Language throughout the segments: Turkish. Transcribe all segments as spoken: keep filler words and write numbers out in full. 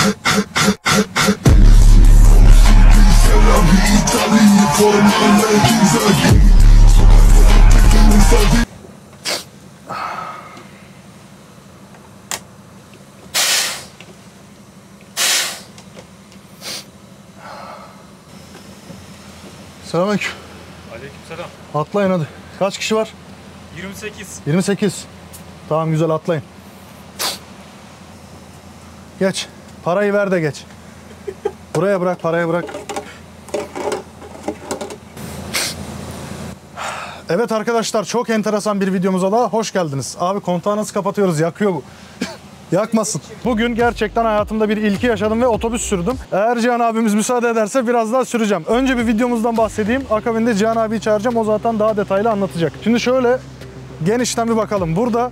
Selamünaleyküm. Aleykümselam. Atlayın hadi. Kaç kişi var? yirmi sekiz. yirmi sekiz. Tamam güzel, atlayın. Geç. Parayı ver de geç. Buraya bırak, paraya bırak. Evet arkadaşlar, çok enteresan bir videomuza daha hoş geldiniz. Abi kontağı nasıl kapatıyoruz? Yakıyor bu. Yakmasın. Bugün gerçekten hayatımda bir ilki yaşadım ve otobüs sürdüm. Eğer Cihan abimiz müsaade ederse biraz daha süreceğim. Önce bir videomuzdan bahsedeyim. Akabinde Cihan abiyi çağıracağım. O zaten daha detaylı anlatacak. Şimdi şöyle genişten bir bakalım. Burada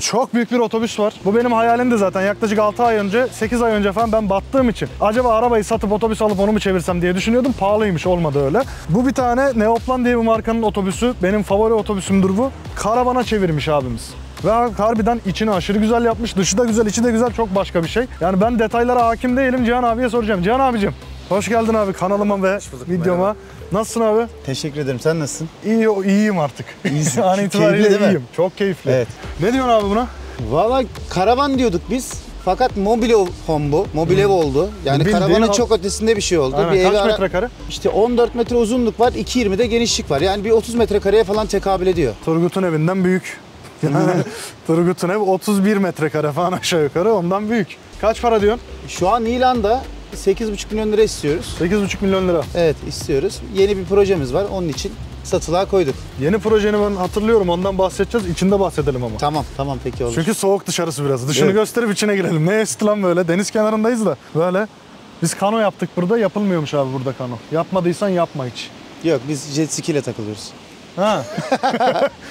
çok büyük bir otobüs var. Bu benim hayalimdi zaten. Yaklaşık altı ay önce, sekiz ay önce falan ben battığım için acaba arabayı satıp otobüs alıp onu mu çevirsem diye düşünüyordum. Pahalıymış, olmadı öyle. Bu bir tane Neoplan diye bir markanın otobüsü. Benim favori otobüsümdür bu. Karavana çevirmiş abimiz. Ve harbiden içini aşırı güzel yapmış. Dışı da güzel, içi de güzel. Çok başka bir şey. Yani ben detaylara hakim değilim. Cihan abiye soracağım. Cihan abicim, hoş geldin abi kanalıma ve videoma. Merhaba. Nasılsın abi? Teşekkür ederim. Sen nasılsın? İyi, iyiyim artık. İyisin. An itibariyle keyifli, iyiyim. Çok keyifli. Evet. Ne diyorsun abi buna? Vallahi karavan diyorduk biz. Fakat mobile home bu. Mobile ev oldu. Yani bildiğin karavanın çok ötesinde bir şey oldu. Aynen. Bir kaç ara... metrekare? İşte on dört metre uzunluk var, iki yirmi de genişlik var. Yani bir otuz metrekareye falan tekabül ediyor. Turgut'un evinden büyük. Turgut'un ev otuz bir metrekare falan aşağı yukarı, ondan büyük. Kaç para diyorsun? Şu an İlan'da sekiz buçuk milyon lira istiyoruz. sekiz buçuk milyon lira? Evet, istiyoruz. Yeni bir projemiz var, onun için satılığa koyduk. Yeni projeni ben hatırlıyorum, ondan bahsedeceğiz. İçinde bahsedelim ama. Tamam, tamam peki olur. Çünkü soğuk dışarısı biraz. Dışını evet, gösterip içine girelim. Ne esti lan böyle? Deniz kenarındayız da böyle. Biz kano yaptık burada, yapılmıyormuş abi burada kano. Yapmadıysan yapma hiç. Yok, biz jet ski ile takılıyoruz. Ha.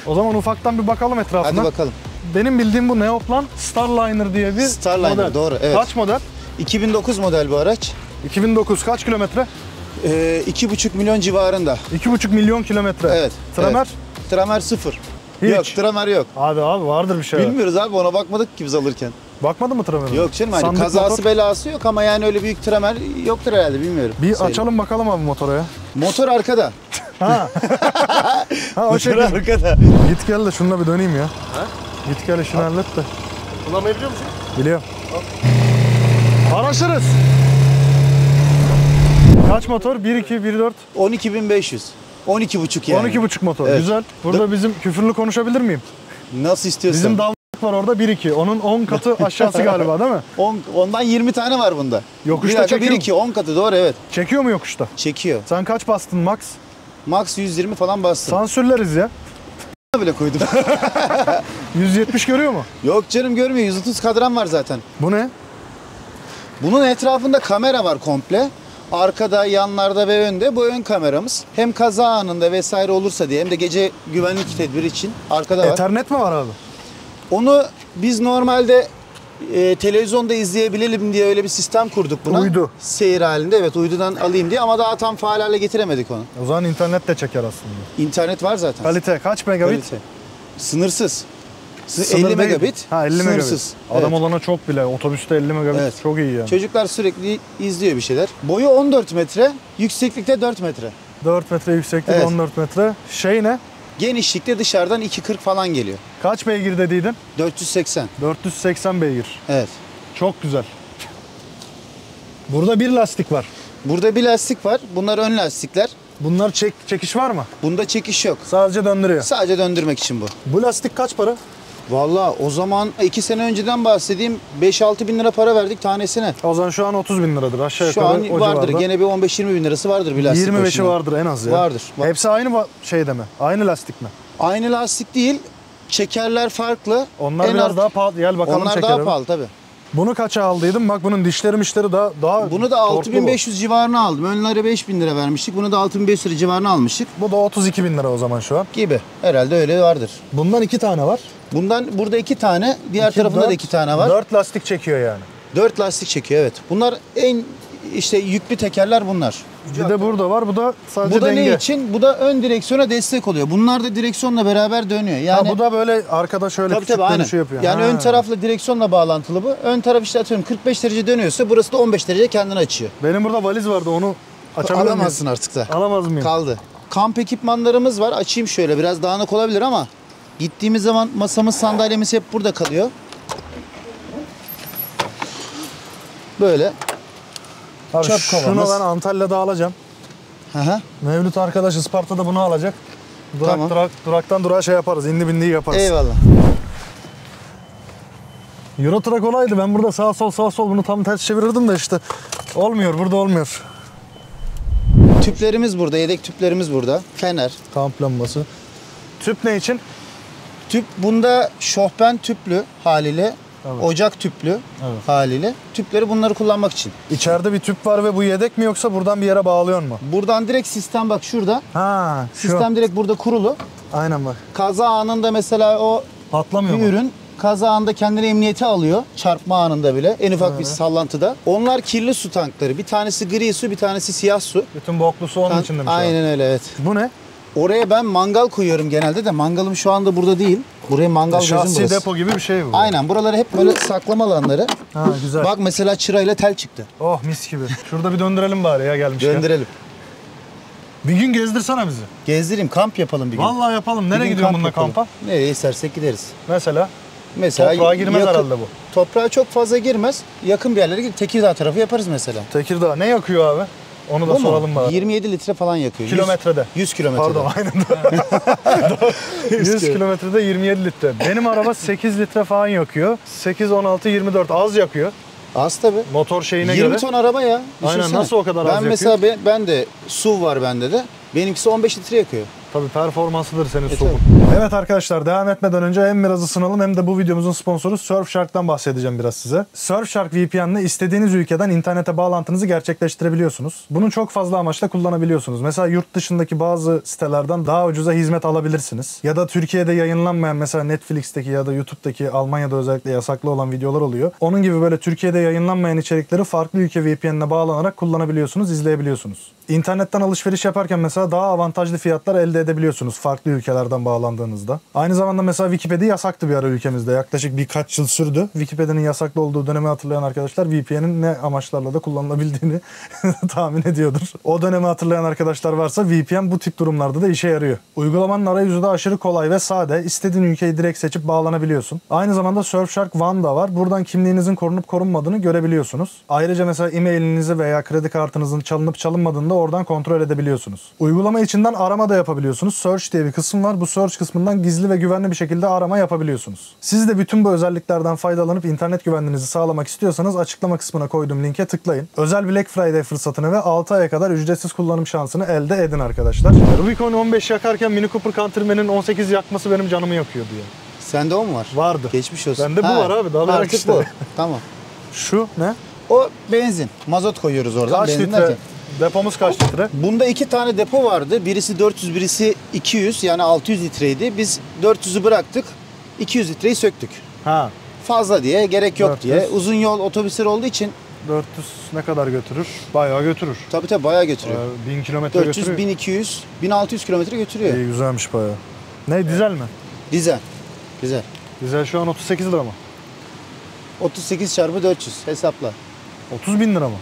O zaman ufaktan bir bakalım etrafına. Hadi bakalım. Benim bildiğim bu Neoplan Starliner diye bir Starliner model. Doğru, evet. Kaç model? iki bin dokuz model bu araç. iki bin dokuz kaç kilometre? Ee, iki buçuk milyon civarında. iki buçuk milyon kilometre. Evet. Tramer? Evet. Tramer sıfır. Hiç. Yok, tramer yok. Hadi abi, vardır bir şey. Bilmiyoruz abi, ona bakmadık ki biz alırken. Bakmadın mı tramerine? Yok canım, hani kazası motor belası yok ama yani öyle büyük tramer yoktur herhalde, bilmiyorum. Bir söyle, açalım bakalım abi motora ya. Motor arkada. Ha. Ha, o şey arkada. Git gel de şununla bir döneyim ya. Ha? Git gel işini hallet de. Kullanmayı biliyor musun? Biliyorum. Araşırız. Kaç motor? bir iki bir dört. on iki bin beş yüz. on iki buçuk yani. on iki buçuk motor. Evet. Güzel. Burada bizim küfürlü konuşabilir miyim? Nasıl istiyorsan. Bizim davranışlık var orada bir iki. Onun on katı aşağısı galiba değil mi? on, ondan yirmi tane var bunda. Yokuşta çekiyor. bir iki on katı doğru, evet. Çekiyor mu yokuşta? Çekiyor. Sen kaç bastın max? Max yüz yirmi falan bastın. Sansürleriz ya. Bile koydum. yüz yetmiş görüyor mu? Yok canım, görmüyor. yüz otuz kadran var zaten. Bu ne? Bunun etrafında kamera var komple. Arkada, yanlarda ve önde. Bu ön kameramız. Hem kaza anında vesaire olursa diye hem de gece güvenlik tedbiri için arkada var. Ethernet mi var abi? Onu biz normalde e, televizyonda izleyebilelim diye öyle bir sistem kurduk buna. Uydu. Seyir halinde, evet, uydudan alayım diye ama daha tam faal hale getiremedik onu. O zaman internet de çeker aslında. İnternet var zaten. Kalite kaç megabit? Kalite. Sınırsız. Sınır elli megabit, ha, elli sınırsız. Megabit. Adam evet, olana çok bile, otobüste elli megabit evet, çok iyi yani. Çocuklar sürekli izliyor bir şeyler. Boyu on dört metre, yükseklikte dört metre. dört metre yükseklik, evet. on dört metre. Şey ne? Genişlikte dışarıdan iki kırk falan geliyor. Kaç beygir dediydin? dört yüz seksen. dört yüz seksen beygir. Evet. Çok güzel. Burada bir lastik var. Burada bir lastik var. Bunlar ön lastikler. Bunlar çek, çekiş var mı? Bunda çekiş yok. Sadece döndürüyor. Sadece döndürmek için bu. Bu lastik kaç para? Valla o zaman iki sene önceden bahsedeyim, beş altı bin lira para verdik tanesine. O zaman şu an otuz bin liradır aşağı yukarı. Şu an vardır civarda. Gene bir on beş yirmi bin lirası vardır bir lastik. yirmi beşi vardır en az ya. Vardır. Var. Hepsi aynı şey deme, aynı lastik mi? Aynı lastik değil, çekerler farklı. Onlar en biraz art... daha pahalı, gel bakalım çekerim. Onlar çekerim. Daha pahalı tabii. Bunu kaça aldıydım? Bak bunun dişleri mişleri daha, daha... Bunu da altı bin beş yüz civarına aldım. Önlere beş bin lira vermiştik. Bunu da altı bin beş yüz lira civarına almıştık. Bu da otuz iki bin lira o zaman şu an. Gibi. Herhalde öyle vardır. Bundan iki tane var. Bundan burada iki tane. Diğer iki, tarafında dört, da iki tane var. Dört lastik çekiyor yani. Dört lastik çekiyor, evet. Bunlar en işte yüklü tekerler bunlar. Bir de burada var. Bu da sadece bu da denge. Ne için? Bu da ön direksiyona destek oluyor. Bunlar da direksiyonla beraber dönüyor. Yani ha, bu da böyle arkada şöyle tabii, küçük tabii, dönüşü aynen. yapıyor. Yani ha. ön tarafla direksiyonla bağlantılı bu. Ön taraf işte atıyorum kırk beş derece dönüyorsa burası da on beş derece kendini açıyor. Benim burada valiz vardı, onu açamıyor muyum? Alamazsın artık da. Alamaz mıyım? Kaldı. Kamp ekipmanlarımız var. Açayım şöyle, biraz dağınık olabilir ama gittiğimiz zaman masamız, sandalyemiz hep burada kalıyor. Böyle. Abi çöp kovamız. Şunu ben Antalya'da alacağım. Hı hı. Mevlüt arkadaş Isparta'da bunu alacak. Durak, tamam. durak, duraktan durağa şey yaparız, indi bindiği yaparız. Eyvallah. Euro Truck olaydı, ben burada sağ sol sağ sol bunu tam ters çevirirdim de işte olmuyor, burada olmuyor. Tüplerimiz burada, yedek tüplerimiz burada. Fener. Kamp lambası. Tüp ne için? Tüp bunda şofben tüplü haliyle. Evet. Ocak tüplü evet. haliyle. Tüpleri bunları kullanmak için. İçeride bir tüp var ve bu yedek mi yoksa buradan bir yere bağlıyor mu? Buradan direkt sistem bak şurada. Ha, şu. Sistem direkt burada kurulu. Aynen bak. Kaza anında mesela o patlamıyor bir ürün. Kaza anında kendini emniyete alıyor. Çarpma anında bile. En ufak evet. bir sallantıda. Onlar kirli su tankları. Bir tanesi gri su, bir tanesi siyah su. Bütün boklu su onun Tan için demiş. Aynen öyle evet. Bu ne? Oraya ben mangal koyuyorum genelde de mangalım şu anda burada değil. Buraya mangal gözüm burası. Şahsi depo gibi bir şey bu. Aynen, buraları hep böyle saklama alanları. Ha, güzel. Bak mesela çırayla tel çıktı. Oh mis gibi. Şurada bir döndürelim bari ya gelmişken. Döndürelim. Bir gün gezdirsene bizi. Gezdireyim, kamp yapalım bir gün. Vallahi yapalım. Nereye gidiyorsun bununla kampa? Nereye istersek gideriz. Mesela? Mesela toprağa girmez yakın, herhalde bu. Toprağa çok fazla girmez. Yakın bir yerlere gidip Tekirdağ tarafı yaparız mesela. Tekirdağ ne yakıyor abi? Onu da bu soralım bari. yirmi yedi litre falan yakıyor. Kilometrede. yüz kilometrede. Pardon aynen. yüz kilometrede yirmi yedi litre. Benim araba sekiz litre falan yakıyor. sekiz, on altı, yirmi dört az yakıyor. Az tabi. Motor şeyine yirmi göre. yirmi ton araba ya. Düşünsene. Aynen nasıl o kadar ben az yakıyor? Mesela ben, ben de S U V var bende de. Benimkisi on beş litre yakıyor. Tabii performansıdır senin e, S U V'un. Evet arkadaşlar, devam etmeden önce hem biraz ısınalım hem de bu videomuzun sponsoru Surfshark'tan bahsedeceğim biraz size. Surfshark V P N ile istediğiniz ülkeden internete bağlantınızı gerçekleştirebiliyorsunuz. Bunu çok fazla amaçla kullanabiliyorsunuz. Mesela yurt dışındaki bazı sitelerden daha ucuza hizmet alabilirsiniz. Ya da Türkiye'de yayınlanmayan mesela Netflix'teki ya da YouTube'daki, Almanya'da özellikle yasaklı olan videolar oluyor. Onun gibi böyle Türkiye'de yayınlanmayan içerikleri farklı ülke V P N'ine bağlanarak kullanabiliyorsunuz, izleyebiliyorsunuz. İnternetten alışveriş yaparken mesela daha avantajlı fiyatlar elde edebiliyorsunuz farklı ülkelerden bağlandığınızda. Aynı zamanda mesela Wikipedia yasaktı bir ara ülkemizde. Yaklaşık birkaç yıl sürdü. Wikipedia'nın yasaklı olduğu dönemi hatırlayan arkadaşlar V P N'in ne amaçlarla da kullanılabildiğini tahmin ediyordur. O dönemi hatırlayan arkadaşlar varsa V P N bu tip durumlarda da işe yarıyor. Uygulamanın arayüzü de aşırı kolay ve sade. İstediğin ülkeyi direkt seçip bağlanabiliyorsun. Aynı zamanda Surfshark One da var. Buradan kimliğinizin korunup korunmadığını görebiliyorsunuz. Ayrıca mesela e-mailinizi veya kredi kartınızın çalınıp çalınmadığını da oradan kontrol edebiliyorsunuz. Uygulama içinden arama da yapabiliyorsunuz. Search diye bir kısım var. Bu search kısmından gizli ve güvenli bir şekilde arama yapabiliyorsunuz. Siz de bütün bu özelliklerden faydalanıp internet güvenliğinizi sağlamak istiyorsanız açıklama kısmına koyduğum linke tıklayın. Özel Black Friday fırsatını ve altı aya kadar ücretsiz kullanım şansını elde edin arkadaşlar. Rubicon on beş yakarken Mini Cooper Countryman'in on sekiz yakması benim canımı yakıyordu ya. Sende o mu var? Vardı. Geçmiş olsun. Bende bu ha, var abi. Daha artık işte. Bu. Tamam. Şu ne? O benzin. Mazot koyuyoruz oradan. Kaç benzin litre? Derken. Depomuz kaç litre? Bunda iki tane depo vardı. Birisi dört yüz, birisi iki yüz. Yani altı yüz litreydi. Biz dört yüzü bıraktık. iki yüz litreyi söktük. Ha. Fazla diye, gerek yok dört yüz. Diye. Uzun yol otobüsleri olduğu için. dört yüz ne kadar götürür? Bayağı götürür. Tabii tabii bayağı götürüyor. Bayağı, bin kilometre götürüyor. dört yüz, bin iki yüz, bin altı yüz kilometre götürüyor. İyi, güzelmiş bayağı. Ne, dizel mi? Dizel. Dizel. Dizel şu an otuz sekiz lira mı? otuz sekiz çarpı dört yüz hesapla. otuz bin lira mı?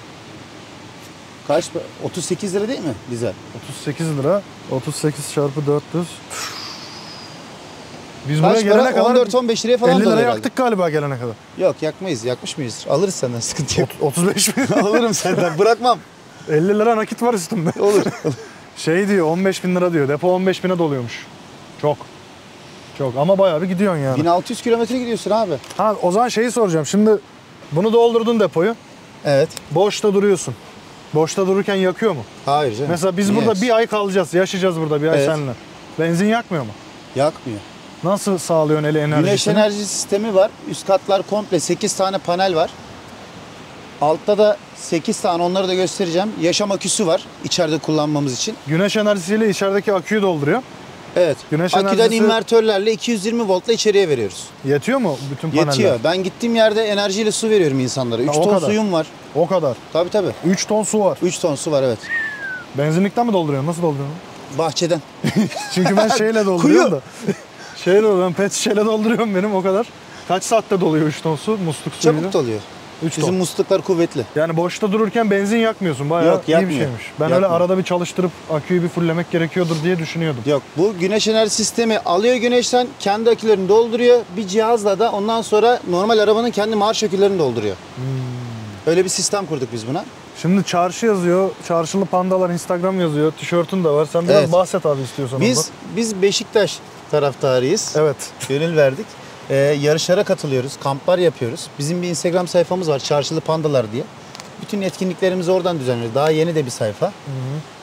Kaç? otuz sekiz lira değil mi dizel? otuz sekiz lira. otuz sekiz çarpı dört yüz. Biz kaç buraya gelene kadar on dört on beş liraya falan elli lira yaktık galiba gelene kadar. Yok yakmayız. Yakmış mıyız? Alırız senden, sıkıntı yok. otuz beş bin lira alırım senden. Bırakmam. elli lira nakit var üstümde. Olur. Şey diyor, on beş bin lira diyor. Depo on beş bine doluyormuş. Çok. Çok ama bayağı bir gidiyorsun yani. bin altı yüz kilometre gidiyorsun abi. Ha, o zaman şeyi soracağım. Şimdi bunu doldurdun depoyu. Evet. Boşta duruyorsun. Boşta dururken yakıyor mu? Hayır canım. Mesela biz niye burada yakışır? Bir ay kalacağız, yaşayacağız burada bir ay evet. seninle. Benzin yakmıyor mu? Yakmıyor. Nasıl sağlıyorsun ele enerjisini? Güneş enerji sistemi var. Üst katlar komple sekiz tane panel var. Altta da sekiz tane, onları da göstereceğim. Yaşam aküsü var içeride kullanmamız için. Güneş enerjisiyle içerideki aküyü dolduruyor. Evet. Güneş Aküden enerjisi... invertörlerle iki yüz yirmi voltla içeriye veriyoruz. Yetiyor mu bütün paneller? Yetiyor. Ben gittiğim yerde enerjiyle su veriyorum insanlara. üç ton kadar. Suyum var. O kadar. Tabii tabii. üç ton su var. üç ton su var, evet. Benzinlikten mi dolduruyorsun? Nasıl dolduruyorsun? Bahçeden. Çünkü ben şeyle dolduruyorum da. Şeyle dolduruyorum. Pet şişeyle dolduruyorum benim o kadar. Kaç saatte doluyor üç ton su? Musluk suyu. Çabuk doluyor. Bizim musluklar kuvvetli. Yani boşta dururken benzin yakmıyorsun. Bayağı Yok, iyi yakmıyor. bir şeymiş. Ben Yakmıyor. öyle arada bir çalıştırıp aküyü bir fullemek gerekiyordur diye düşünüyordum. Yok, bu güneş enerji sistemi alıyor güneşten, kendi akülerini dolduruyor. Bir cihazla da ondan sonra normal arabanın kendi marş akülerini dolduruyor. Hmm. Öyle bir sistem kurduk biz buna. Şimdi çarşı yazıyor, Çarşılı Pandalar Instagram yazıyor, tişörtün de var. Sen biraz evet. bahset abi istiyorsan. Biz, biz Beşiktaş taraftarıyız. Evet. Gönül verdik. Ee, yarışlara katılıyoruz, kamplar yapıyoruz. Bizim bir Instagram sayfamız var, Çarşılı Pandalar diye. Bütün etkinliklerimizi oradan düzenliyoruz. Daha yeni de bir sayfa. Hı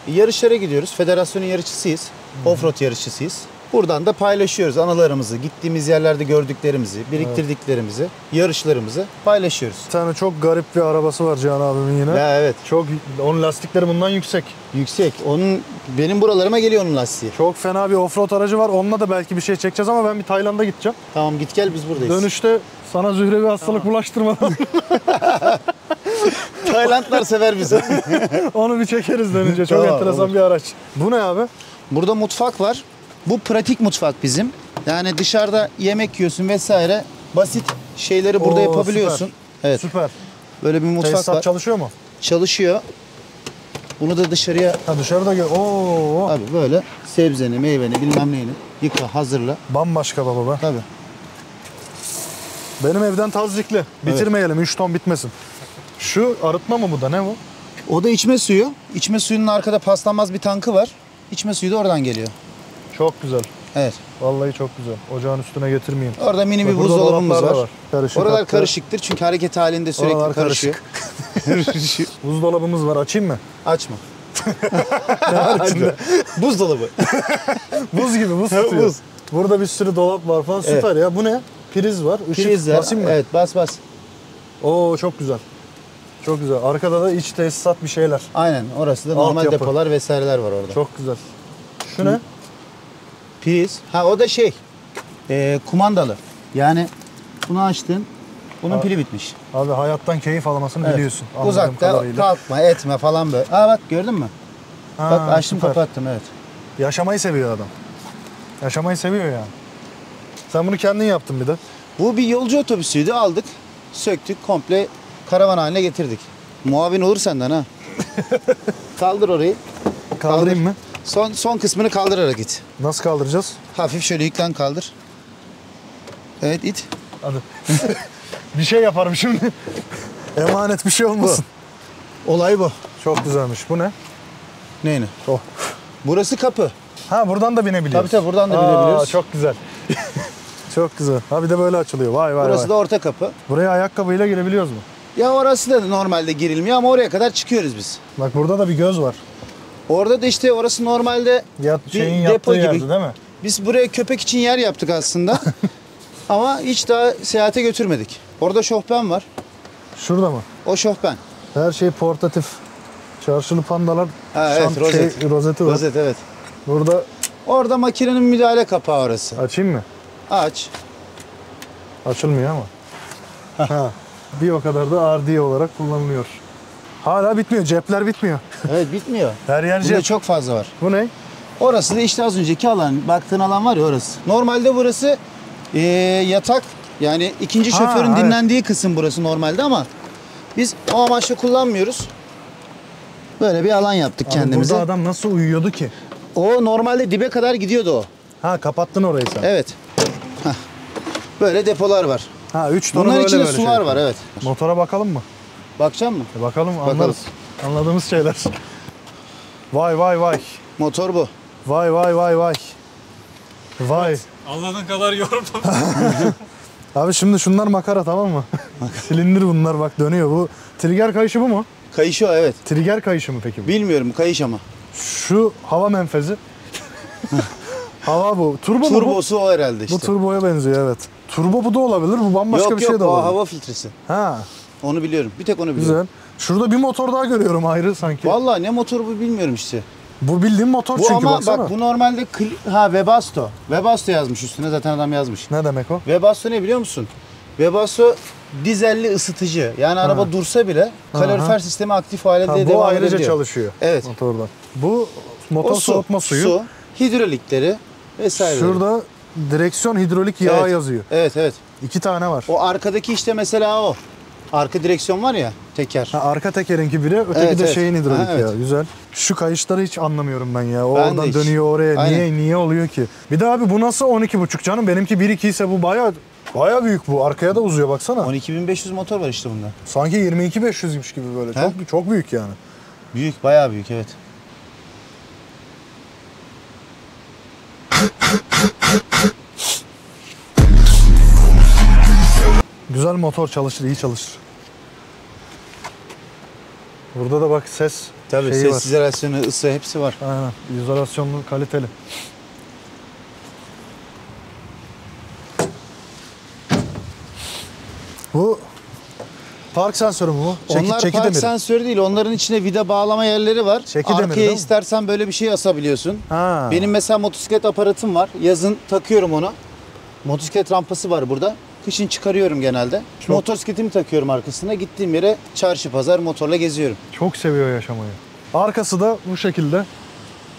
hı. Yarışlara gidiyoruz. Federasyonun yarışçısıyız. Offroad yarışçısıyız. Buradan da paylaşıyoruz anılarımızı, gittiğimiz yerlerde gördüklerimizi, biriktirdiklerimizi, evet. yarışlarımızı paylaşıyoruz. Bir tane çok garip bir arabası var Cihan abimin yine. Ya, evet. Çok, onun lastikleri bundan yüksek. Yüksek. Onun, benim buralarıma geliyor onun lastiği. Çok fena bir offroad aracı var. Onunla da belki bir şey çekeceğiz ama ben bir Tayland'a gideceğim. Tamam, git gel, biz buradayız. Dönüşte sana zührevi hastalık tamam. bulaştırmadan. Taylandlar sever bizi. Onu bir çekeriz dönünce. Çok tamam, enteresan olur. bir araç. Bu ne abi? Burada mutfak var. Bu pratik mutfak bizim. Yani dışarıda yemek yiyorsun vesaire. Basit şeyleri burada Oo, yapabiliyorsun. Süper. Evet. Süper. Böyle bir mutfak Tesisat var. Çalışıyor mu? Çalışıyor. Bunu da dışarıya... Ha, dışarıda gör. Oo. Abi böyle sebzeni, meyveni, bilmem neyini yıka, hazırla. Bambaşka baba be. Tabii. Benim evden tazikli. Bitirmeyelim. Evet. üç ton bitmesin. Şu arıtma mı bu da? Ne bu? O da içme suyu. İçme suyunun arkada paslanmaz bir tankı var. İçme suyu da oradan geliyor. Çok güzel. Evet. Vallahi çok güzel. Ocağın üstüne getirmeyeyim. Orada mini bir buzdolabımız var. var. Karışık Oralar hatta. karışıktır çünkü hareket halinde sürekli Oralar karışıyor. Karışık. Buzdolabımız var. Açayım mı? Açma. Buzdolabı. Buz gibi buz tutuyor. Buz. Burada bir sürü dolap var falan. Süper evet. ya. Bu ne? Priz var. Işık. Priz var. Basayım mı? Evet, bas bas. Oo, çok güzel. Çok güzel. Arkada da iç tesisat bir şeyler. Aynen. Orası da Alt normal yapı. depolar vesaireler var orada. Çok güzel. Şu ne? Priz. Ha, o da şey, e, kumandalı. Yani bunu açtın, bunun pili bitmiş. Abi hayattan keyif alamasını evet. biliyorsun. Uzakta kadarıyla. kalkma, etme falan böyle. Aa bak, gördün mü? Ha, bak açtım süper. kapattım, evet. Yaşamayı seviyor adam. Yaşamayı seviyor yani. Sen bunu kendin yaptın bir de. Bu bir yolcu otobüsüydü, aldık, söktük, komple karavan haline getirdik. Muavin olur senden ha. Kaldır orayı. Kaldırayım mı? Son, son kısmını kaldırarak git. Nasıl kaldıracağız? Hafif şöyle yüklen, kaldır. Evet, it. Hadi. Bir şey yaparım şimdi. Emanet bir şey olmasın. Bu. Olay bu. Çok güzelmiş. Bu ne? Neyini? Oh. Burası kapı. Ha, buradan da binebiliyoruz. Tabii tabii, buradan da Aa, binebiliyoruz. Çok güzel. Çok güzel. Ha, bir de böyle açılıyor. Vay vay Burası vay. da orta kapı. Buraya ayakkabıyla girebiliyoruz mu? Ya orası da normalde girilmiyor ama oraya kadar çıkıyoruz biz. Bak, burada da bir göz var. Orada da işte orası normalde Yat, şeyin depo gibi. Yerdi, değil mi? Biz buraya köpek için yer yaptık aslında. Ama hiç daha seyahate götürmedik. Orada şofben var. Şurada mı? O şofben. Her şey portatif. Çarşılı Pandalar. Ha, evet, rozet. Şey, rozeti var. Rozet, evet. Burada. Orada makinenin müdahale kapağı orası. Açayım mı? Aç. Açılmıyor ama. Ha. Bir o kadar da ardiye olarak kullanılıyor. Hala bitmiyor. Cepler bitmiyor. Evet, bitmiyor. Her yer cep. Burada çok fazla var. Bu ne? Orası da işte az önceki alan, baktığın alan var ya, orası. Normalde burası e, yatak. Yani ikinci ha, şoförün evet. dinlendiği kısım burası normalde ama biz o amaçla kullanmıyoruz. Böyle bir alan yaptık Abi kendimize. Burada adam nasıl uyuyordu ki? O normalde dibe kadar gidiyordu o. Ha, kapattın orayı sen. Evet. Heh. Böyle depolar var. Ha, üç tonu Bunların böyle içinde böyle sular şey var, evet. Motora bakalım mı? Bakacak mı? E bakalım, anlarız. Bakalım. Anladığımız şeyler. Vay vay vay. Motor bu. Vay vay vay vay. Vay. Evet, anladığın kadar yorumladım. Abi şimdi şunlar makara, tamam mı? Silindir bunlar, bak dönüyor. Bu trigger kayışı bu mu? Kayışı o, evet. Trigger kayışı mı peki bu? Bilmiyorum, kayış ama. Şu hava menfezi. Hava bu. Turbo Turbosu bu? o herhalde işte. Bu turboya benziyor, evet. Turbo bu da olabilir, bu bambaşka yok, bir yok, şey de olabilir. Yok yok, hava filtresi. Ha. Onu biliyorum. Bir tek onu biliyorum. Güzel. Şurada bir motor daha görüyorum ayrı sanki. Vallahi ne motor bu bilmiyorum işte. Bu bildiğin motor bu çünkü ama baksana. Bak bu normalde ha Webasto. Webasto yazmış üstüne zaten, adam yazmış. Ne demek o? Webasto ne biliyor musun? Webasto dizelli ısıtıcı. Yani ha. araba dursa bile kalorifer ha. sistemi aktif hale devam ediyor. Bu ayrıca ediyor. çalışıyor. Evet. Motordan. Bu motor su, soğutma suyu. Su, hidrolikleri vesaire. Şurada direksiyon hidrolik yağı evet. yazıyor. Evet evet. İki tane var. O arkadaki işte mesela o. Arka direksiyon var ya, teker. Ha, arka tekerinki biri, öteki evet, de evet. şeyin hidrolik ha, evet. ya. Güzel. Şu kayışları hiç anlamıyorum ben ya. O ben oradan dönüyor oraya. Aynen. Niye niye oluyor ki? Bir de abi bu nasıl on iki buçuk canım? Benimki bir iki ise bu bayağı bayağı büyük bu. Arkaya da uzuyor baksana. on iki bin beş yüz motor var işte bunda. Sanki yirmi iki bin beş yüzmüş gibi böyle. He? Çok çok büyük yani. Büyük, bayağı büyük evet. Güzel motor çalışır, iyi çalışır. Burada da bak ses tabii şeyi ses, var. İzolasyonu, ısı hepsi var. Aynen, izolasyonlu, kaliteli. Bu park sensörü mü bu? Çeki, Onlar çeki park demiri. sensörü değil, onların içine vida bağlama yerleri var. Çeki Arkaya demiri, istersen böyle bir şey asabiliyorsun. Ha. Benim mesela motosiklet aparatım var, yazın takıyorum onu. Motosiklet rampası var burada. Kışın çıkarıyorum genelde. Çok... Motosikletimi takıyorum arkasına. Gittiğim yere çarşı pazar motorla geziyorum. Çok seviyor yaşamayı. Arkası da bu şekilde.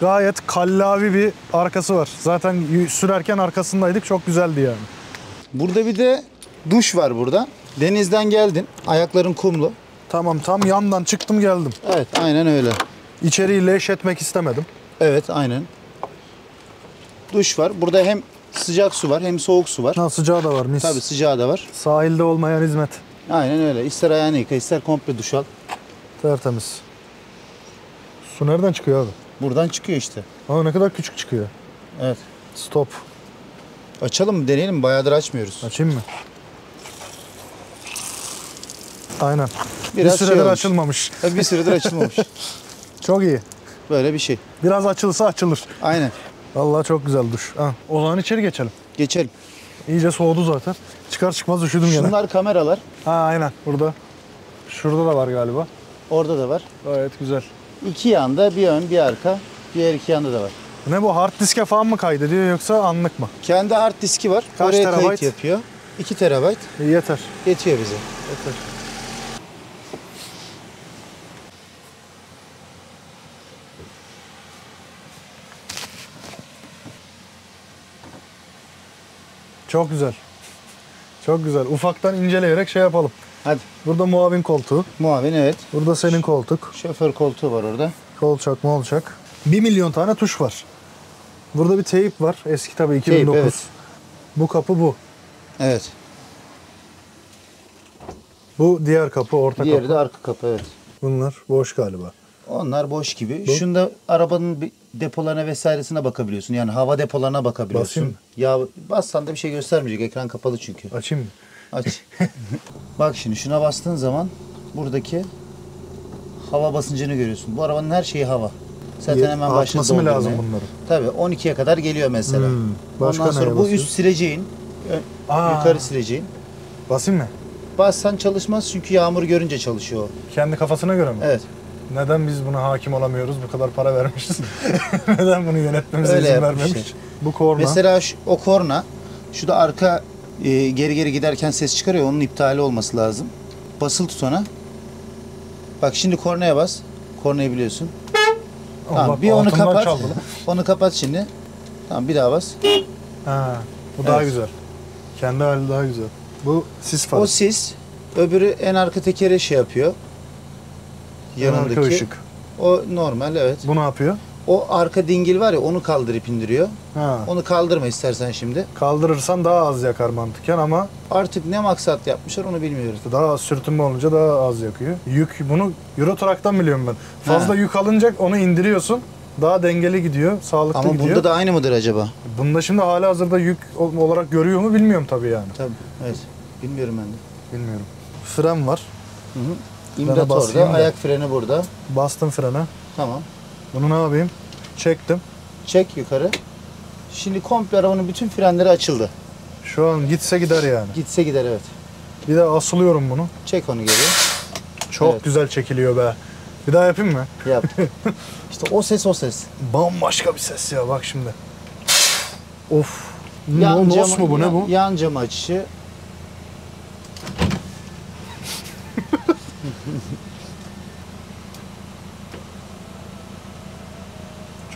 Gayet kallavi bir arkası var. Zaten sürerken arkasındaydık. Çok güzeldi yani. Burada bir de duş var burada. Denizden geldin. Ayakların kumlu. Tamam, tam yandan çıktım geldim. Evet, aynen öyle. İçeriği leş etmek istemedim. Evet, aynen. Duş var. Burada hem sıcak su var, hem soğuk su var. Ha, sıcağı da var mis. Tabii sıcağı da var. Sahilde olmayan hizmet. Aynen öyle. İster ayağını yıka, ister komple duş al. Tertemiz. Su nereden çıkıyor abi? Buradan çıkıyor işte. Aa, ne kadar küçük çıkıyor. Evet. Stop. Açalım mı, deneyelim mi? Bayağıdır açmıyoruz. Açayım mı? Aynen. Biraz bir süredir şey açılmamış. Tabii bir süredir açılmamış. Çok iyi. Böyle bir şey. Biraz açılsa açılır. Aynen. Vallahi çok güzel duş. Ha. O zaman içeri geçelim. Geçelim. İyice soğudu zaten. Çıkar çıkmaz üşüdüm Şunlar gene. Şunlar kameralar. Ha aynen burada. Şurada da var galiba. Orada da var. Gayet güzel. İki yanda, bir ön bir arka. Diğer iki yanda da var. Ne bu, hard diske falan mı kaydediyor yoksa anlık mı? Kendi hard diski var. Kaç Oraya terabayt? Kayıt yapıyor. iki terabayt. E, yeter. Yetiyor bize. Yeter. Çok güzel. Çok güzel. Ufaktan inceleyerek şey yapalım. Hadi. Burada muavin koltuğu. Muavin evet. Burada senin koltuk. Şoför koltuğu var orada. Kolçak, molçak. Bir milyon tane tuş var. Burada bir teyip var. Eski tabii iki bin dokuz. Teyip, evet. Bu kapı bu. Evet. Bu diğer kapı, orta Diğeri kapı. Diğeri de arka kapı evet. Bunlar boş galiba. Onlar boş gibi. Bu? Şunda arabanın depolarına vesairesine bakabiliyorsun. Yani hava depolarına bakabiliyorsun. Ya bassan da bir şey göstermeyecek. Ekran kapalı çünkü. Açayım mı? Aç. Bak şimdi şuna bastığın zaman buradaki hava basıncını görüyorsun. Bu arabanın her şeyi hava. Zaten Ye, hemen başladı. Atması mı lazım bunları? Tabii on ikiye kadar geliyor mesela. Hmm, başka Ondan sonra bu basıyor? Üst sileceğin, Aa, yukarı sileceğin. Basayım mı? Bassan çalışmaz çünkü yağmur görünce çalışıyor. Kendi kafasına göre mi? Evet. Neden biz buna hakim olamıyoruz? Bu kadar para vermişiz. Neden bunu yönetmemize Öyle izin vermemiş? Şey. Bu korna. Mesela şu, o korna, şu da arka e, geri geri giderken ses çıkarıyor. Onun iptali olması lazım. Basılı tut ona. Bak şimdi kornaya bas. Kornayı biliyorsun. Tamam, Allah, bir onu kapat. Çaldı. Onu kapat şimdi. Tamam bir daha bas. Ha, bu evet. daha güzel. Kendi hali daha güzel. Bu sis farı. O sis. Öbürü en arka tekere şey yapıyor. Yanındaki arka ışık. O normal evet. Bu ne yapıyor? O arka dingil var ya, onu kaldırıp indiriyor. Ha. Onu kaldırma istersen şimdi. Kaldırırsan daha az yakar mantıken ama. Artık ne maksat yapmışlar onu bilmiyoruz. Daha az sürtünme olunca daha az yakıyor. Yük bunu Euro Truck'tan biliyorum ben. Fazla ha. yük alınacak onu indiriyorsun. Daha dengeli gidiyor, sağlıklı ama gidiyor. Ama bunda da aynı mıdır acaba? Bunda şimdi hala hazırda yük olarak görüyor mu bilmiyorum tabii yani. Tabii evet. Bilmiyorum ben de. Bilmiyorum. Fren var. Hı hı. İmdat orada, ayak freni burada. Bastım frene. Tamam. Bunu ne yapayım? Çektim. Çek yukarı. Şimdi komple arabanın bütün frenleri açıldı. Şu an gitse gider yani. Gitse gider evet. Bir de asılıyorum bunu. Çek onu geri. Çok evet. güzel çekiliyor be. Bir daha yapayım mı? Yap. İşte o ses o ses. Bambaşka bir ses ya, bak şimdi. Of. Yan nos mu bu, ne bu? Yan cam açışı.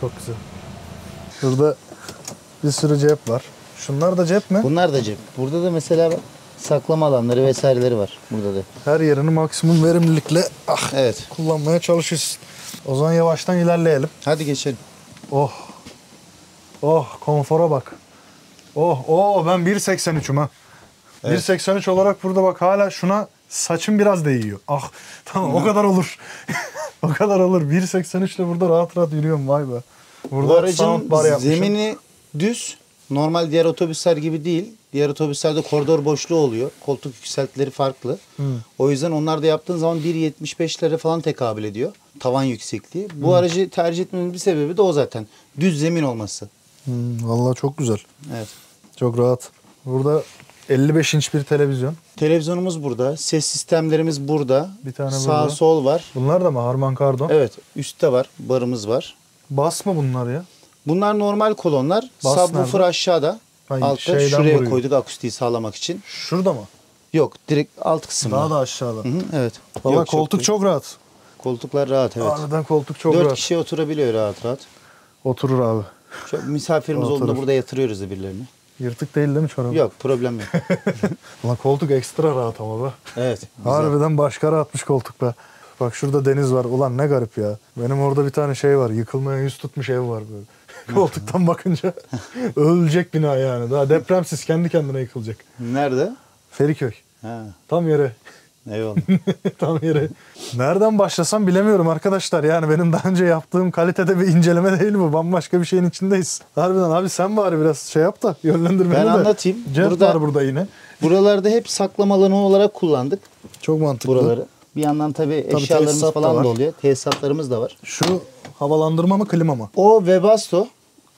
Çok güzel. Burada bir sürü cep var. Şunlar da cep mi? Bunlar da cep. Burada da mesela saklama alanları vesaireleri var. Burada da. Her yerini maksimum verimlilikle ah, evet, kullanmaya çalışıyoruz. O zaman yavaştan ilerleyelim. Hadi geçelim. Oh. Oh, konfora bak. Oh, oh, ben bir seksen üç'üm ha. Evet. bir seksen üç olarak burada bak, hala şuna saçım biraz değiyor. Ah, tamam, hı, o kadar olur. O kadar olur. bir seksen üç ile burada rahat rahat yürüyorum, vay be. Burada bu aracın zemini düz. Normal diğer otobüsler gibi değil. Diğer otobüslerde koridor boşluğu oluyor. Koltuk yükseltileri farklı. Hı. O yüzden onlar da yaptığın zaman bir yetmiş beş'lere falan tekabül ediyor. Tavan yüksekliği. Bu hı, aracı tercih etmemin bir sebebi de o zaten. Düz zemin olması. Hı, vallahi çok güzel. Evet. Çok rahat. Burada elli beş inç bir televizyon. Televizyonumuz burada. Ses sistemlerimiz burada. Bir tane sağ burada, sol var. Bunlar da mı Harman Kardon? Evet. Üstte var. Barımız var. Bas mı bunlar ya? Bunlar normal kolonlar. Bas subwoofer nerede? Aşağıda. Hayır, altta şuraya vuruyor, koyduk akustiği sağlamak için. Şurada mı? Yok, direkt alt kısımda. Daha da aşağıda. Hı-hı, evet. Valla koltuk çok, değil, çok rahat. Koltuklar rahat, evet. Aradan koltuk çok dört rahat. Dört kişi oturabiliyor rahat rahat. Oturur abi. Çok misafirimiz olduğunda burada yatırıyoruz da birilerini. Yırtık değil değil mi çorabı? Yok, problem yok. Valla koltuk ekstra rahat ama be. Evet. Güzel. Harbiden başka rahatmış koltuk be. Bak şurada deniz var. Ulan ne garip ya. Benim orada bir tane şey var. Yıkılmaya yüz tutmuş ev var böyle. Koltuktan bakınca ölecek bina yani. Daha depremsiz kendi kendine yıkılacak. Nerede? Feriköy. Ha. Tam yere. Eyvallah. Tam yere. Nereden başlasam bilemiyorum arkadaşlar. Yani benim daha önce yaptığım kalitede bir inceleme değil bu. Bambaşka bir şeyin içindeyiz. Harbiden abi sen bari biraz şey yap da yönlendirmeni ben de. Ben anlatayım. Cep burada, var burada yine. Buralarda hep saklama alanı olarak kullandık. Çok mantıklı. Buraları. Bir yandan tabii, tabii eşyalarımız falan da, da oluyor. Tesisatlarımız da var. Şu havalandırma mı, klima mı? O Webasto.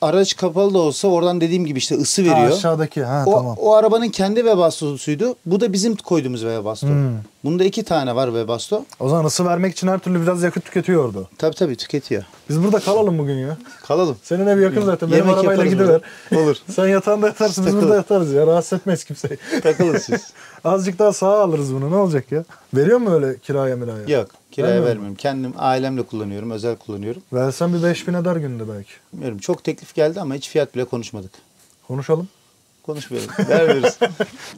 Araç kapalı da olsa oradan dediğim gibi işte ısı veriyor. Ha, aşağıdaki. Ha, o, tamam. O arabanın kendi Webastosuydu. Bu da bizim koyduğumuz Webasto. Hmm. Bunda iki tane var Webasto. O zaman ısı vermek için her türlü biraz yakıt tüketiyordu. Tabii tabii tüketiyor. Biz burada kalalım bugün ya. Kalalım. Senin evi yakın zaten. Benim yemek arabayla gidiver. Olur. Sen yatağında yatarsın, biz burada yatarız ya. Rahatsız etmeyiz kimseyi. Takılın siz. Azıcık daha sağa alırız bunu. Ne olacak ya? Veriyor mu öyle kiraya miraya? Yok. Kiraya vermiyorum. vermiyorum. Kendim ailemle kullanıyorum. Özel kullanıyorum. Versen bir beş bin eder günde belki. Bilmiyorum. Çok teklif geldi ama hiç fiyat bile konuşmadık. Konuşalım. Konuşmayalım. Vermiyoruz.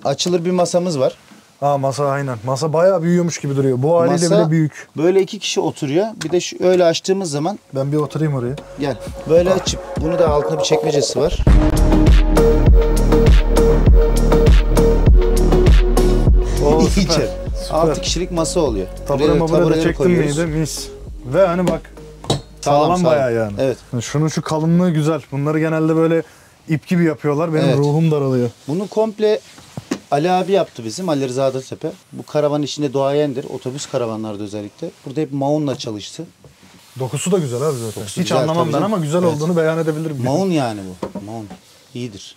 Açılır bir masamız var. Aa, masa aynen. Masa bayağı büyüyormuş gibi duruyor. Bu haliyle masa bile büyük. Böyle iki kişi oturuyor. Bir de şu öyle açtığımız zaman. Ben bir oturayım oraya. Gel. Böyle açıp bunu da altına bir çekmecesi var. Oo, süper. altı kişilik masa oluyor. Taburama burada çektim miydi? Mis. Ve hani bak sağlam, sağlam bayağı yani. Evet. Şunun şu kalınlığı güzel. Bunları genelde böyle ip gibi yapıyorlar. Benim evet, ruhum daralıyor. Bunu komple Ali abi yaptı bizim. Ali Rıza Dağtepe. Bu karavan içinde doğayendir. Otobüs karavanlarda özellikle. Burada hep maunla çalıştı. Dokusu da güzel abi zaten. Dokusu hiç güzel, anlamam ben ama güzel evet, olduğunu beyan edebilirim. Maun yani bu. Maun. İyidir.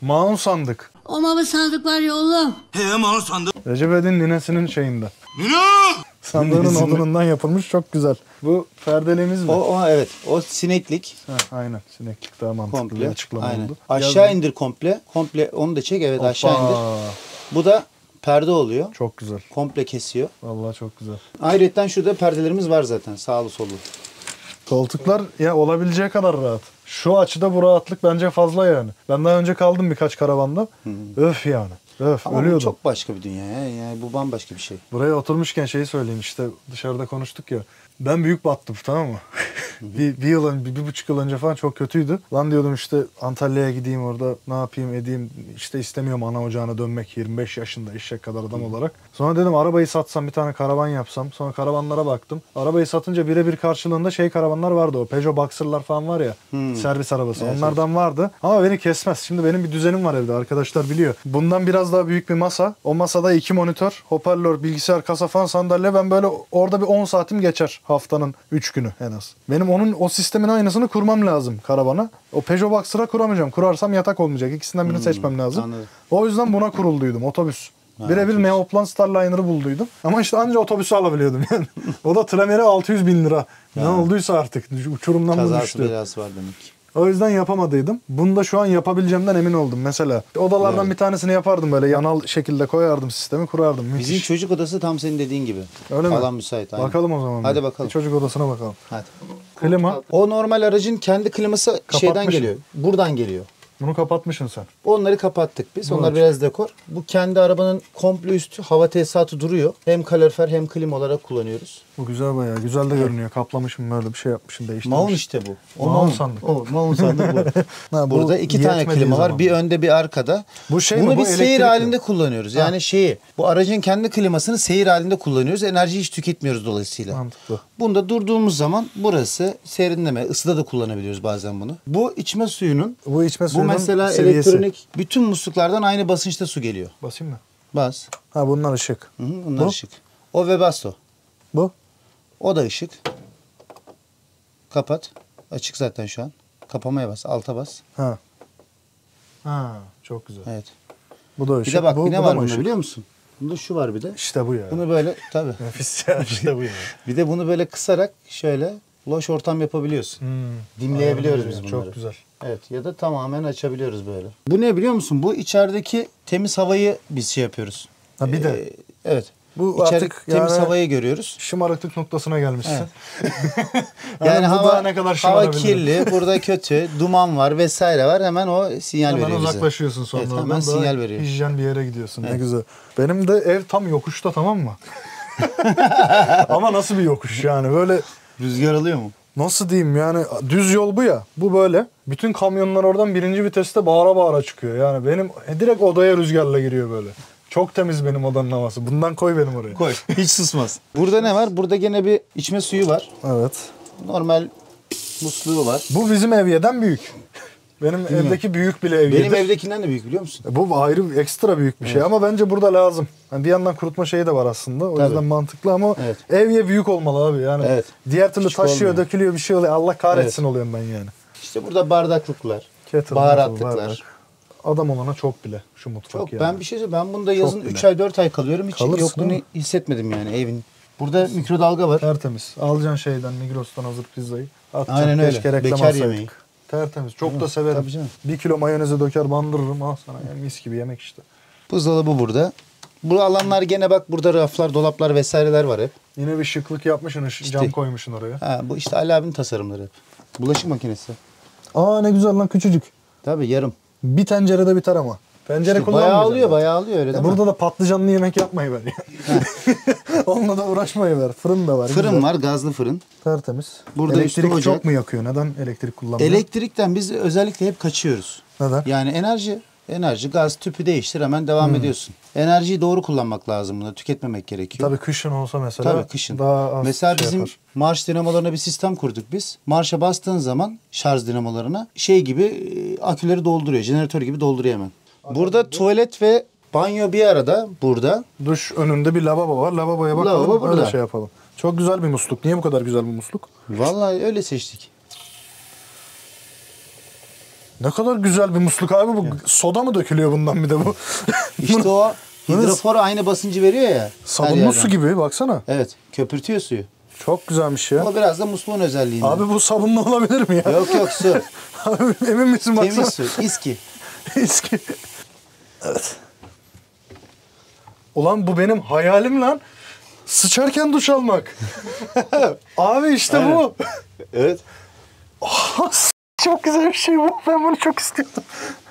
Maun sandık. O mavi sandık var ya oğlum. He, maun sandık. Recep Edin ninesinin şeyinde. Nino! Sandığının odunundan yapılmış, çok güzel. Bu perdeliğimiz mi? O, o evet. O sineklik. Ha, aynen. Sineklik daha mantıklı. Komple. Açıklama aynen oldu. Aşağı yazın, indir komple. Komple onu da çek. Evet. Hoppa, aşağı indir. Bu da perde oluyor. Çok güzel. Komple kesiyor. Vallahi çok güzel. Ayrıca şurada perdelerimiz var zaten. Sağlı sollu. Koltuklar ya olabileceği kadar rahat. Şu açıda bu rahatlık bence fazla yani. Ben daha önce kaldım birkaç karavanda. Hmm. Öf yani. Öf, ama ölüyordum. Bu çok başka bir dünya ya. Yani bu bambaşka bir şey. Buraya oturmuşken şeyi söyleyeyim işte, dışarıda konuştuk ya. Ben büyük battım, tamam mı? bir, bir yıl, bir, bir buçuk yıl önce falan çok kötüydü. Lan diyordum işte Antalya'ya gideyim, orada ne yapayım edeyim. İşte istemiyorum ana ocağına dönmek, yirmi beş yaşında eşek kadar adam olarak. Sonra dedim arabayı satsam, bir tane karavan yapsam. Sonra karavanlara baktım. Arabayı satınca birebir karşılığında şey karavanlar vardı o. Peugeot Boxer'lar falan var ya. Hmm. Servis arabası. Evet, onlardan evet, vardı. Ama beni kesmez. Şimdi benim bir düzenim var evde. Arkadaşlar biliyor. Bundan biraz daha büyük bir masa. O masada iki monitör, hoparlör, bilgisayar, kasa falan, sandalye. Ben böyle orada bir on saatim geçer. Haftanın üç günü en az. Benim onun o sistemin aynısını kurmam lazım karavana. O Peugeot Boxer'a kuramayacağım. Kurarsam yatak olmayacak. İkisinden birini hmm, seçmem lazım. Anladım. O yüzden buna kurulduydum. Otobüs. Birebir Neoplan Starliner'ı bulduydum. Ama işte anca otobüsü alabiliyordum yani. O da trameri altı yüz bin lira. Ne olduysa artık uçurumdan mı düştü? Kazası belası var demek ki. O yüzden yapamadıydım. Bunu da şu an yapabileceğimden emin oldum mesela. Odalardan evet. bir tanesini yapardım böyle yanal şekilde koyardım sistemi kurardım. Müthiş. Bizim çocuk odası tam senin dediğin gibi. Öyle mi? Alan müsait. Aynen. Bakalım o zaman. Hadi bir. bakalım. Bir çocuk odasına bakalım. Hadi. Klima. O normal aracın kendi kliması şeyden geliyor. Buradan geliyor. Bunu kapatmışsın sen. Onları kapattık biz. Bunu Onlar açık. biraz dekor. Bu kendi arabanın komple üstü hava tesisatı duruyor. Hem kalorifer hem klima olarak kullanıyoruz. Bu güzel bayağı. Güzel de görünüyor. Kaplamışım böyle bir şey yapmışım. Değiştirmişim. Maun işte bu. O maun sandık. O maun sandık bu. Ha, bu. Burada iki tane klima var. Zaman. Bir önde bir arkada. Bu şey Bunu mi? biz bu seyir halinde mi? kullanıyoruz. Yani ha. şeyi bu aracın kendi klimasını seyir halinde kullanıyoruz. Enerjiyi hiç tüketmiyoruz dolayısıyla. Mantıklı. Bunda durduğumuz zaman burası serinleme. Isıda da kullanabiliyoruz bazen bunu. Bu içme suyunun. Bu içme suyunun. Bu mesela seviyesi. elektronik bütün musluklardan aynı basınçta su geliyor. Basayım mı? Bas. Ha bunlar ışık. Hı hı, bunlar Bu? ışık. O Webasto. Bu? O da ışık. Kapat. Açık zaten şu an. Kapamaya bas. Alta bas. Ha. Ha çok güzel. Evet. Bu da ışık. Bir de bak bu, ne bu var bunda biliyor musun? Bunda şu var bir de. İşte bu ya. Bunu böyle tabii. Nefis ya. İşte bu ya. Bir de bunu böyle kısarak şöyle loş ortam yapabiliyorsun. Hmm. Dimleyebiliyoruz biz bunları. Çok güzel. Evet ya da tamamen açabiliyoruz böyle. Bu ne biliyor musun? Bu içerideki temiz havayı biz şey yapıyoruz. Ha bir ee, de. Evet. Bu İçerik artık temiz yani havayı görüyoruz. Şımarıklık noktasına gelmişsin. Evet. yani, yani hava, ne kadar hava kirli, burada kötü, duman var vesaire var. Hemen o sinyal hemen veriyor bize. Hemen uzaklaşıyorsun sonra. Evet, hemen sinyal veriyor. Hijyen bir yere gidiyorsun. Evet. Ne güzel. Benim de ev tam yokuşta, tamam mı? Ama nasıl bir yokuş yani böyle. Rüzgar alıyor mu? Nasıl diyeyim yani düz yol bu ya. Bu böyle. Bütün kamyonlar oradan birinci viteste bağıra bağıra çıkıyor. Yani benim direkt odaya rüzgarla giriyor böyle. Çok temiz benim odanın havası. Bundan koy benim oraya. Koy. Hiç susmaz. Burada ne var? Burada gene bir içme suyu var. Evet. Normal musluğu var. Bu bizim evden büyük. Benim Değil evdeki mi? büyük bile evyedir. Benim evdekinden de büyük biliyor musun? Bu ayrı ekstra büyük bir evet. şey ama bence burada lazım. Yani bir yandan kurutma şeyi de var aslında. O Tabii. yüzden mantıklı ama evet. evye büyük olmalı abi yani. Evet. Diğer türlü Hiç taşıyor, olmuyor. dökülüyor bir şey oluyor. Allah kahretsin evet. oluyorum ben yani. İşte burada bardaklıklar, Kettle, baharatlıklar. Bardak. Adam olana çok bile şu mutfak çok, yani. Ben bir şey söyleyeyim. Ben bunda yazın üç ay dört ay kalıyorum. Hiç Kalırsın, yokluğunu hissetmedim yani evin. Burada mikrodalga var. Tertemiz. Alacaksın şeyden Migros'tan hazır pizzayı. Atacaksın. Aynen öyle. Bekar yemeği. Tertemiz. Çok Hı, da severim. Bir kilo mayoneze döker bandırırım. Ah sana yani mis gibi yemek işte. Buzdolabı burada. Bu alanlar gene bak burada raflar, dolaplar vesaireler var hep. Yine bir şıklık yapmışsın. İşte, cam koymuşsun oraya. Ha, bu işte Ali abinin tasarımları hep. Bulaşık makinesi. Aa ne güzel lan küçücük. Tabii yarım. Bir tencerede biter ama. Pencere işte kullanmıyor. Bayağı alıyor, bayağı alıyor öyle değil mi? Burada da patlıcanlı yemek yapmayı ver yani. Onunla da uğraşmayı ver. Fırın da var. Fırın güzel. var, gazlı fırın. Tertemiz. Burada elektrik işte çok mu yakıyor? Neden elektrik kullanmıyor? Elektrikten biz özellikle hep kaçıyoruz. Neden? Yani enerji, enerji, gaz tüpü değiştir hemen devam hmm. ediyorsun. Enerjiyi doğru kullanmak lazım bunu. Tüketmemek gerekiyor. Tabii kışın olsa mesela. Tabii kışın. Daha mesela şey bizim yapar. marş dinamolarına bir sistem kurduk biz. Marşa bastığın zaman şarj dinamolarına şey gibi aküleri dolduruyor. Jeneratör gibi dolduruyor hemen. Burada tuvalet ve banyo bir arada burada. Duş önünde bir lavabo var. Lavaboya bakalım. Lavabo burada. Öyle şey yapalım. Çok güzel bir musluk. Niye bu kadar güzel bir musluk? Vallahi öyle seçtik. Ne kadar güzel bir musluk abi bu. Evet. Soda mı dökülüyor bundan bir de bu? İşte o hidrofor aynı basıncı veriyor ya. Sabunlu su gibi baksana. Evet. Köpürtüyor suyu. Çok güzelmiş ya. Ama biraz da musluğun özelliği. Abi bu sabunlu olabilir mi ya? Yok yok su. Abi emin misin baksana? Temiz su. İSKİ. İSKİ. Evet. Ulan bu benim hayalim lan. Sıçarken duş almak. Abi işte Aynen. bu. Evet. Çok güzel bir şey bu. Ben bunu çok istiyordum.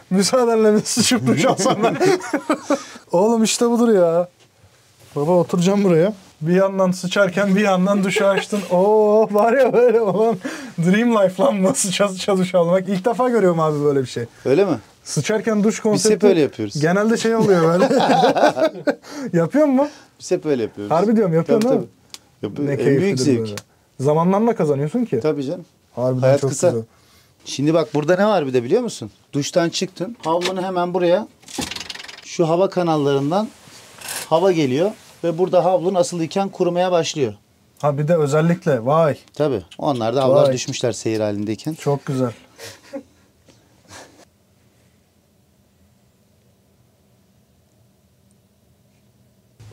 Müsaadenle bir sıçıp duş alsam ben. Oğlum işte budur ya. Baba oturacağım buraya. Bir yandan sıçarken bir yandan duşu açtın. Oo var ya böyle olan dream life lan bu. Sıça sıça duş almak. İlk defa görüyorum abi böyle bir şey. Öyle mi? Sıçarken duş konsepti. Biz hep öyle yapıyoruz. Genelde şey oluyor böyle. Yapıyor mu? Biz hep öyle yapıyoruz. Harbi diyorum yapıyorsun tabii, değil tabii. mi? Yapıyorum. En büyük zevk. Zamanlarla kazanıyorsun ki. Tabii canım. Harbiden Hayat çok kısa. Güzel. Şimdi bak burada ne var bir de biliyor musun? Duştan çıktın. Havlunu hemen buraya. Şu hava kanallarından hava geliyor. Ve burada havlun asılıyken kurumaya başlıyor. Ha bir de özellikle vay. Tabii. Onlar da havlar vay. düşmüşler seyir halindeyken. Çok güzel.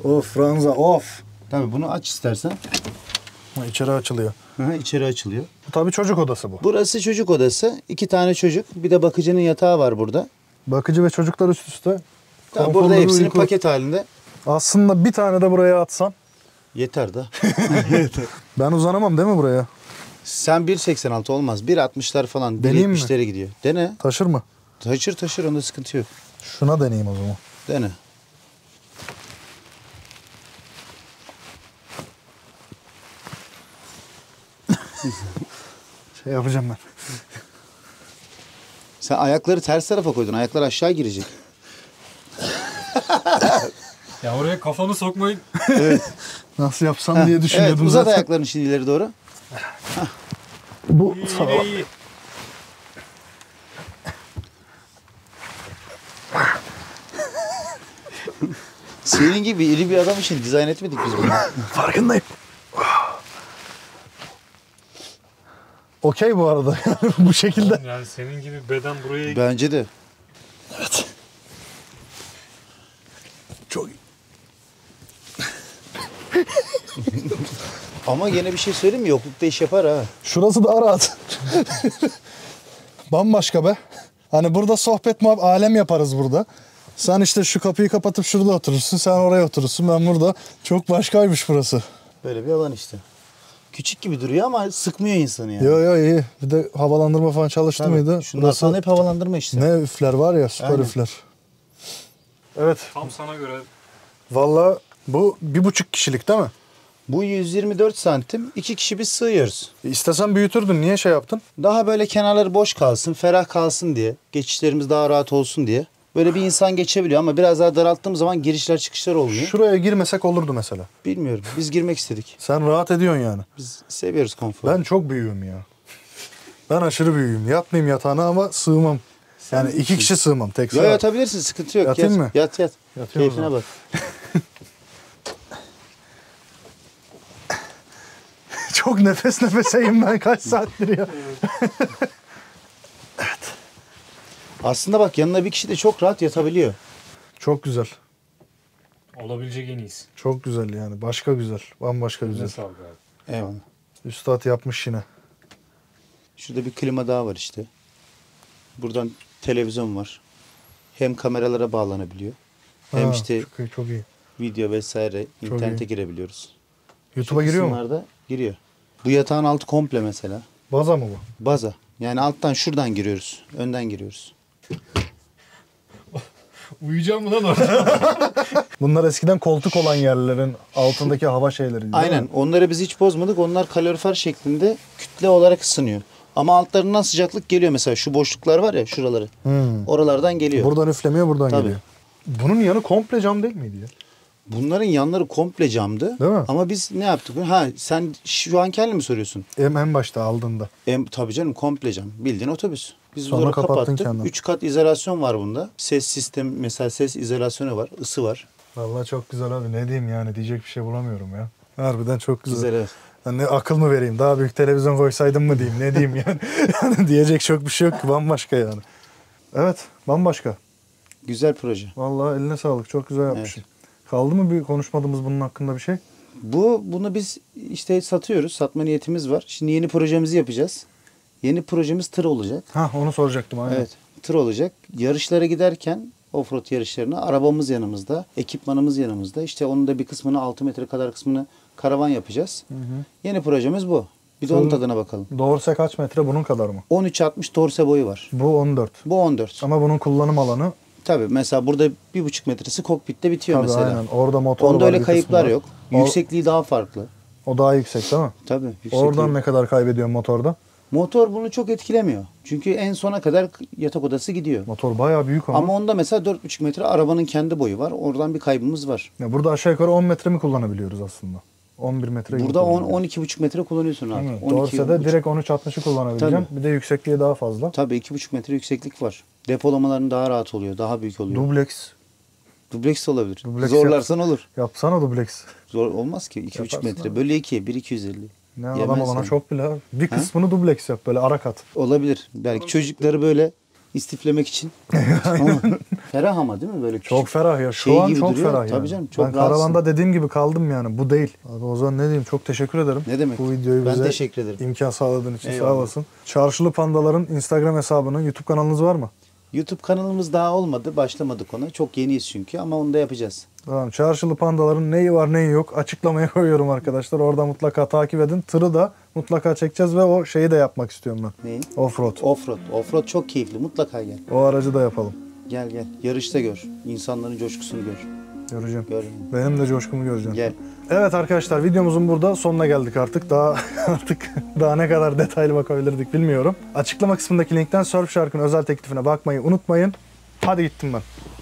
Of Franza of. Tabii bunu aç istersen. Ha, içeri açılıyor. Hı, içeri açılıyor. Tabii çocuk odası bu. Burası çocuk odası. İki tane çocuk. Bir de bakıcının yatağı var burada. Bakıcı ve çocuklar üst üste. Tamam, burada hepsini uyku... paket halinde. Aslında bir tane de buraya atsan. Yeter da. Yeter. Ben uzanamam değil mi buraya? Sen bir seksen altı olmaz. bir altmışlar falan. Deneyim mi? bir yetmişlere gidiyor. Dene. Taşır mı? Taşır taşır. Onda sıkıntı yok. Şuna deneyeyim o zaman. Dene. Şey yapacağım ben. Sen ayakları ters tarafa koydun. Ayaklar aşağı girecek. Ya oraya kafanı sokmayın. Evet. Nasıl yapsam ha, diye düşünüyordum evet, uzat zaten. Ayaklarını şimdi ileri doğru. Ha. Bu iyi, iyi, iyi. Senin gibi iri bir adam için dizayn etmedik biz bunu. Farkındayım. Okey bu arada. Bu şekilde. Yani senin gibi beden buraya... Bence de. Evet. Çok iyi. Ama gene bir şey söyleyeyim mi? Yoklukta iş yapar ha. Şurası da rahat. Bambaşka be. Hani burada sohbet muhabbet alem yaparız burada. Sen işte şu kapıyı kapatıp şurada oturursun. Sen oraya oturursun. Ben burada. Çok başkaymış burası. Böyle bir alan işte. Küçük gibi duruyor ama sıkmıyor insanı yani. Yo yo iyi. Bir de havalandırma falan çalıştı tabii, mıydı? Şunlar sana hep havalandırma işte. Ne üfler var ya süper aynen. Üfler. Evet. Tam sana göre. Vallahi bu bir buçuk kişilik değil mi? Bu yüz yirmi dört santim. İki kişi biz sığıyoruz. E istesen büyütürdün. Niye şey yaptın? Daha böyle kenarları boş kalsın, ferah kalsın diye. Geçişlerimiz daha rahat olsun diye. Böyle bir insan geçebiliyor ama biraz daha daralttığım zaman girişler çıkışlar olmuyor. Şuraya girmesek olurdu mesela. Bilmiyorum. Biz girmek istedik. Sen rahat ediyorsun yani. Biz seviyoruz konforu. Ben çok büyüğüm ya. Ben aşırı büyüğüm. Yatmayayım yatağına ama sığmam. Sen yani iki kişi sığmam. Tek sığmam. Ya yatabilirsin. Sıkıntı yok. Yatayım yat, mı? Yat yat. Yatıyorum. Keyfine bak. Çok nefes nefeseyim ben kaç saattir ya. Evet. Aslında bak yanına bir kişi de çok rahat yatabiliyor. Çok güzel. Olabilecek en iyisi. Çok güzel yani. Başka güzel. Bambaşka güzel. Ne sağlık abi. Eyvallah. Üstad yapmış yine. Şurada bir klima daha var işte. Buradan televizyon var. Hem kameralara bağlanabiliyor. Ha, hem işte çok iyi, çok iyi. Video vesaire çok internete iyi. Girebiliyoruz. YouTube'a giriyor mu? Giriyor. Bu yatağın altı komple mesela. Baza mı bu? Baza. Yani alttan şuradan giriyoruz. Önden giriyoruz. Uyuyacağım mı lan orada? Bunlar eskiden koltuk olan yerlerin altındaki hava şeyleri. Aynen. Mi? Onları biz hiç bozmadık. Onlar kalorifer şeklinde kütle olarak ısınıyor. Ama altlarından sıcaklık geliyor mesela. Şu boşluklar var ya şuraları. Hmm. Oralardan geliyor. Buradan üflemiyor buradan tabii. Geliyor. Bunun yanı komple cam değil miydi ya? Bunların yanları komple camdı. Değil mi? Ama biz ne yaptık? Ha sen şu anki halini mi soruyorsun? En, en başta aldığında. En, tabii canım komple cam. Bildiğin otobüs. Biz bunları kapattık. Kendin. Üç kat izolasyon var bunda. Ses sistemi mesela ses izolasyonu var. Isı var. Vallahi çok güzel abi ne diyeyim yani diyecek bir şey bulamıyorum ya. Harbiden çok güzel. Güzel evet. Yani akıl mı vereyim daha büyük televizyon koysaydım mı diyeyim ne diyeyim yani. Yani diyecek çok bir şey yok ki bambaşka yani. Evet bambaşka. Güzel proje. Vallahi eline sağlık çok güzel yapmışsın. Evet. Kaldı mı bir konuşmadığımız bunun hakkında bir şey? Bu bunu biz işte satıyoruz. Satma niyetimiz var. Şimdi yeni projemizi yapacağız. Yeni projemiz tır olacak. Ha onu soracaktım aynen. Evet. Tır olacak. Yarışlara giderken offroad yarışlarına arabamız yanımızda, ekipmanımız yanımızda. İşte onun da bir kısmını altı metre kadar kısmını karavan yapacağız. Hı hı. Yeni projemiz bu. Bir de onun tadına bakalım. Dorse kaç metre bunun kadar mı? on üç altmış dorse boyu var. Bu on dört. Bu on dört. Ama bunun kullanım alanı tabii mesela burada bir buçuk metresi kokpitte bitiyor tabii, mesela. Aynen. Orada motor onda var, öyle kayıplar yok. O, yüksekliği daha farklı. O daha yüksek değil mi? Tabii. Yüksekliği. Oradan ne kadar kaybediyor motorda? Motor bunu çok etkilemiyor. Çünkü en sona kadar yatak odası gidiyor. Motor bayağı büyük ama. Ama onda mesela dört buçuk metre arabanın kendi boyu var. Oradan bir kaybımız var. Ya burada aşağı yukarı on metre mi kullanabiliyoruz aslında? on bir metre. Burada on on iki buçuk metre kullanıyorsun artık. Dorsa'da direkt on üç altmışı kullanabileceğim. Tabii. Bir de yüksekliği daha fazla. Tabii iki buçuk metre yükseklik var. Depolamaların daha rahat oluyor. Daha büyük oluyor. Dubleks. Dubleks olabilir. Dubleks zorlarsan yap, olur. Yapsana dubleks. Zor olmaz ki. iki buçuk metre. Bölü ikiye. bir iki yüz elli. Ne adam olana çok bile. Bir kısmını ha? Dubleks yap. Böyle ara kat. Olabilir. Belki çocukları böyle istiflemek için. Aynen. Ferah ama değil mi böyle küçük? Çok ferah ya. Şu şey an çok duruyor. Ferah ya. Tabii canım. Çok ben rahatsın. Karavanda dediğim gibi kaldım yani. Bu değil. Abi o zaman ne diyeyim? Çok teşekkür ederim. Ne demek? Bu videoyu ben bize teşekkür ederim. İmkan sağladığın için. Eyvallah. Sağ olasın. Çarşılı Pandalar'ın Instagram hesabının, YouTube kanalınız var mı? YouTube kanalımız daha olmadı. Başlamadık ona. Çok yeniyiz çünkü ama onu da yapacağız. Tamam. Çarşılı Pandalar'ın neyi var neyi yok açıklamaya koyuyorum arkadaşlar. Orada mutlaka takip edin. Tırı da mutlaka çekeceğiz ve o şeyi de yapmak istiyorum ben. Neyi? Offroad. Offroad. Offroad çok keyifli. Mutlaka gel. O aracı da yapalım. Gel gel. Yarışta gör. İnsanların coşkusunu gör. Göreceğim. Görün. Benim de coşkumu göreceğim. Gel. Evet arkadaşlar, videomuzun burada sonuna geldik artık. Daha artık daha ne kadar detaylı bakabilirdik bilmiyorum. Açıklama kısmındaki linkten Surfshark'ın özel teklifine bakmayı unutmayın. Hadi gittim ben.